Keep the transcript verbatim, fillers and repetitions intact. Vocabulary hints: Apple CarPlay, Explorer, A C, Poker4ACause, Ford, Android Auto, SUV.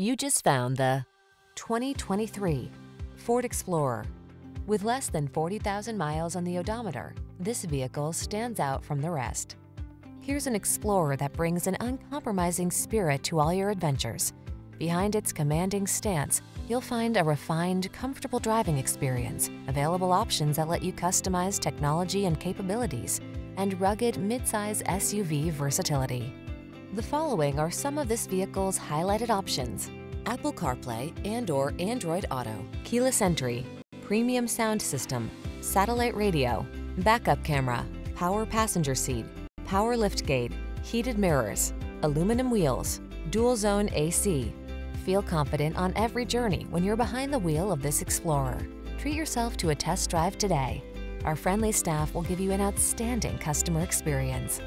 You just found the twenty twenty-three Ford Explorer. With less than forty thousand miles on the odometer, this vehicle stands out from the rest. Here's an Explorer that brings an uncompromising spirit to all your adventures. Behind its commanding stance, you'll find a refined, comfortable driving experience, available options that let you customize technology and capabilities, and rugged midsize S U V versatility. The following are some of this vehicle's highlighted options: Apple CarPlay and/or Android Auto, keyless entry, premium sound system, satellite radio, backup camera, power passenger seat, power liftgate, heated mirrors, aluminum wheels, dual zone A C. Feel confident on every journey when you're behind the wheel of this Explorer. Treat yourself to a test drive today. Our friendly staff will give you an outstanding customer experience.